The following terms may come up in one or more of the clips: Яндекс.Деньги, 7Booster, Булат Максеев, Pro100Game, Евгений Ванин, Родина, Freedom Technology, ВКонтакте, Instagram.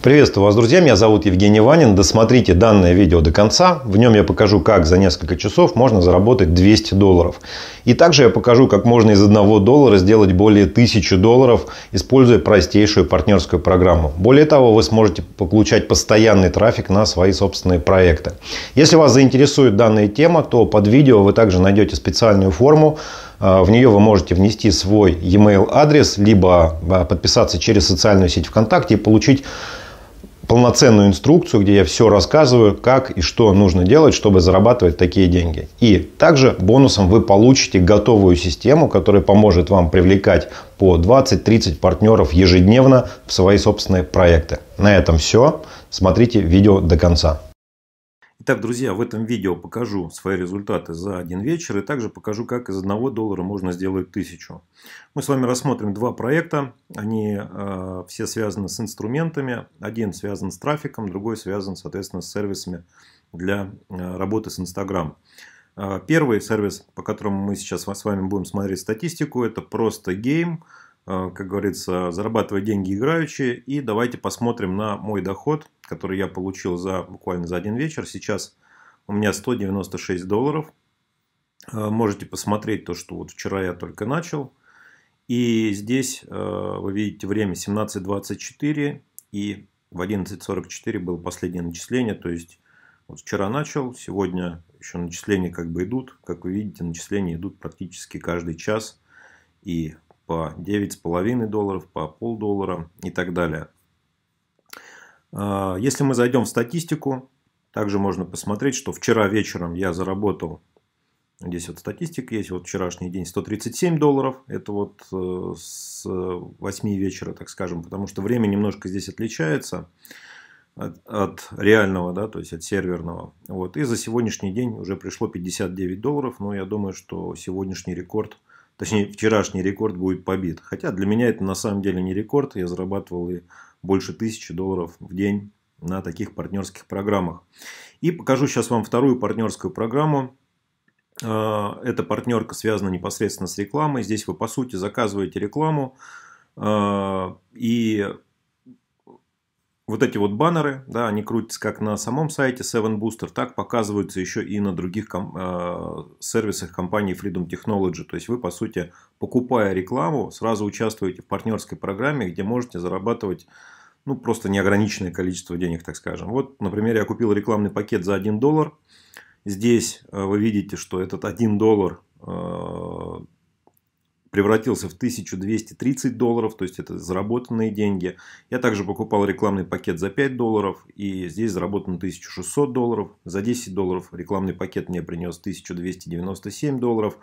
Приветствую вас, друзья, меня зовут Евгений Ванин. Досмотрите данное видео до конца. В нем я покажу, как за несколько часов можно заработать $200. И также я покажу, как можно из $1 сделать более $1000, используя простейшую партнерскую программу. Более того, вы сможете получать постоянный трафик на свои собственные проекты. Если вас заинтересует данная тема, то под видео вы также найдете специальную форму. В нее вы можете внести свой e-mail адрес, либо подписаться через социальную сеть ВКонтакте и получить полноценную инструкцию, где я все рассказываю, как и что нужно делать, чтобы зарабатывать такие деньги. И также бонусом вы получите готовую систему, которая поможет вам привлекать по 20-30 партнеров ежедневно в свои собственные проекты. На этом все. Смотрите видео до конца. Итак, друзья, в этом видео покажу свои результаты за один вечер и также покажу, как из $1 можно сделать 1000. Мы с вами рассмотрим два проекта. Они все связаны с инструментами. Один связан с трафиком, другой связан, соответственно, с сервисами для работы с Instagram. Первый сервис, по которому мы сейчас с вами будем смотреть статистику, это Pro100Game. Как говорится, зарабатывать деньги играючи. И давайте посмотрим на мой доход, который я получил буквально за один вечер. Сейчас у меня $196. Можете посмотреть то, что вот вчера я только начал. И здесь вы видите время 17:24 и в 11:44 было последнее начисление. То есть вот вчера начал, сегодня еще начисления как бы идут. Как вы видите, начисления идут практически каждый час. И по $9,5, по $0,5 и так далее. Если мы зайдем в статистику, также можно посмотреть, что вчера вечером я заработал, здесь вот статистика есть, вот вчерашний день $137, это вот с 8 вечера, так скажем, потому что время немножко здесь отличается от реального, да, то есть от серверного. Вот. И за сегодняшний день уже пришло $59, но я думаю, что сегодняшний рекорд, точнее, вчерашний рекорд будет побит. Хотя для меня это на самом деле не рекорд. Я зарабатывал и больше $1000 в день на таких партнерских программах. И покажу сейчас вам вторую партнерскую программу. Эта партнерка связана непосредственно с рекламой. Здесь вы, по сути, заказываете рекламу. И вот эти вот баннеры, да, они крутятся как на самом сайте 7Booster, так показываются еще и на других сервисах компании Freedom Technology. То есть вы, по сути, покупая рекламу, сразу участвуете в партнерской программе, где можете зарабатывать ну, просто неограниченное количество денег, так скажем. Вот, например, я купил рекламный пакет за $1. Здесь вы видите, что этот $1 превратился в $1230, то есть это заработанные деньги. Я также покупал рекламный пакет за $5 и здесь заработано $1600. За $10 рекламный пакет мне принес $1297.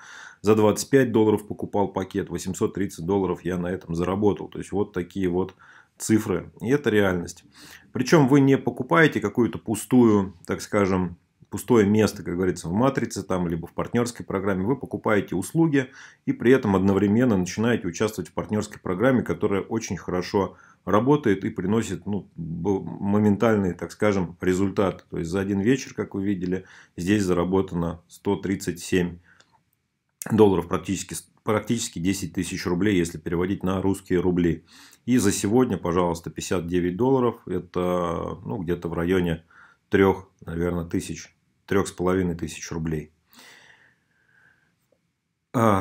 За $25 покупал пакет, $830 я на этом заработал. То есть вот такие вот цифры. И это реальность. Причем вы не покупаете какую-то пустую, так скажем, пустое место, как говорится, в матрице, там, либо в партнерской программе. Вы покупаете услуги и при этом одновременно начинаете участвовать в партнерской программе, которая очень хорошо работает и приносит ну, моментальный, так скажем, результат. То есть за один вечер, как вы видели, здесь заработано $137, практически $10 000 рублей, если переводить на русские рубли. И за сегодня, пожалуйста, $59, это ну, где-то в районе 3, наверное, тысяч. 3500 рублей.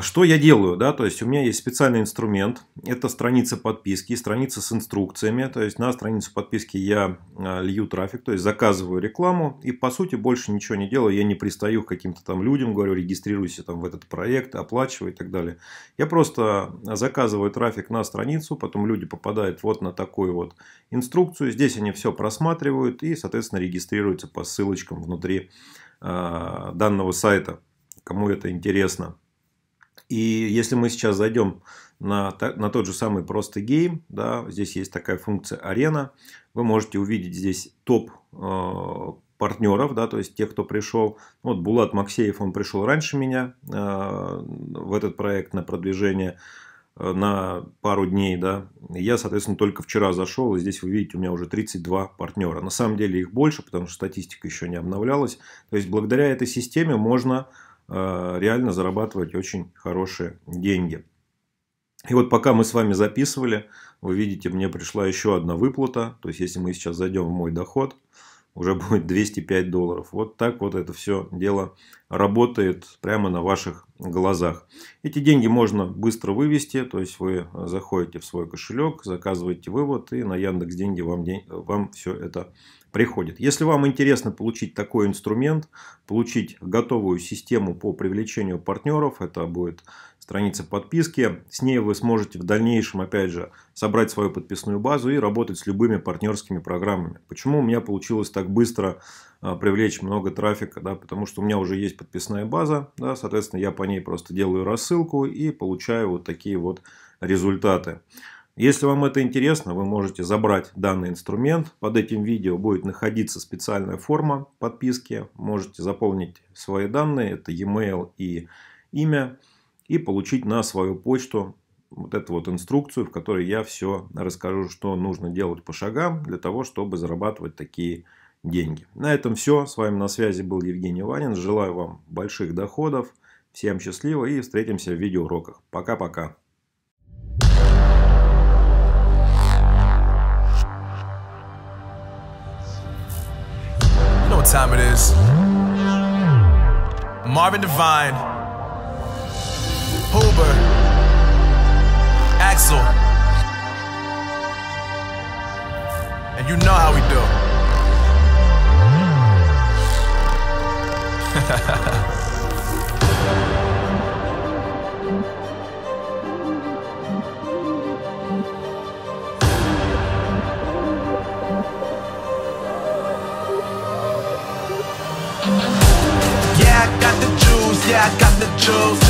Что я делаю? Да? То есть у меня есть специальный инструмент. Это страница подписки, страница с инструкциями. То есть на страницу подписки я лью трафик, то есть заказываю рекламу. И по сути больше ничего не делаю. Я не пристаю к каким-то там людям, говорю, регистрируйся там в этот проект, оплачивай и так далее. Я просто заказываю трафик на страницу. Потом люди попадают вот на такую вот инструкцию. Здесь они все просматривают и, соответственно, регистрируются по ссылочкам внутри данного сайта. Кому это интересно. И если мы сейчас зайдем на тот же самый Pro100Game, да, здесь есть такая функция «Арена». Вы можете увидеть здесь топ партнеров, да, то есть тех, кто пришел. Вот Булат Максеев, он пришел раньше меня в этот проект на продвижение на пару дней. Да. Я, соответственно, только вчера зашел, и здесь вы видите, у меня уже 32 партнера. На самом деле их больше, потому что статистика еще не обновлялась. То есть благодаря этой системе можно реально зарабатывать очень хорошие деньги. И вот пока мы с вами записывали, вы видите, мне пришла еще одна выплата. То есть, если мы сейчас зайдем в мой доход, уже будет 205 долларов. Вот так вот это все дело работает прямо на ваших глазах. Эти деньги можно быстро вывести. То есть, вы заходите в свой кошелек, заказываете вывод, и на Яндекс.Деньги вам все это приходит. Если вам интересно получить такой инструмент, получить готовую систему по привлечению партнеров, это будет страница подписки. С ней вы сможете в дальнейшем, опять же, собрать свою подписную базу и работать с любыми партнерскими программами. Почему у меня получилось так быстро привлечь много трафика? Да? Потому что у меня уже есть подписная база, да? Соответственно, я по ней просто делаю рассылку и получаю вот такие вот результаты. Если вам это интересно, вы можете забрать данный инструмент. Под этим видео будет находиться специальная форма подписки. Можете заполнить свои данные, это e-mail и имя, и получить на свою почту вот эту вот инструкцию, в которой я все расскажу, что нужно делать по шагам для того, чтобы зарабатывать такие деньги. На этом все. С вами на связи был Евгений Ванин. Желаю вам больших доходов. Всем счастливо и встретимся в видеоуроках. Пока-пока. Time it is. Marvin Devine, Huber, Axel, and you know how we do. Yeah, I got the juice.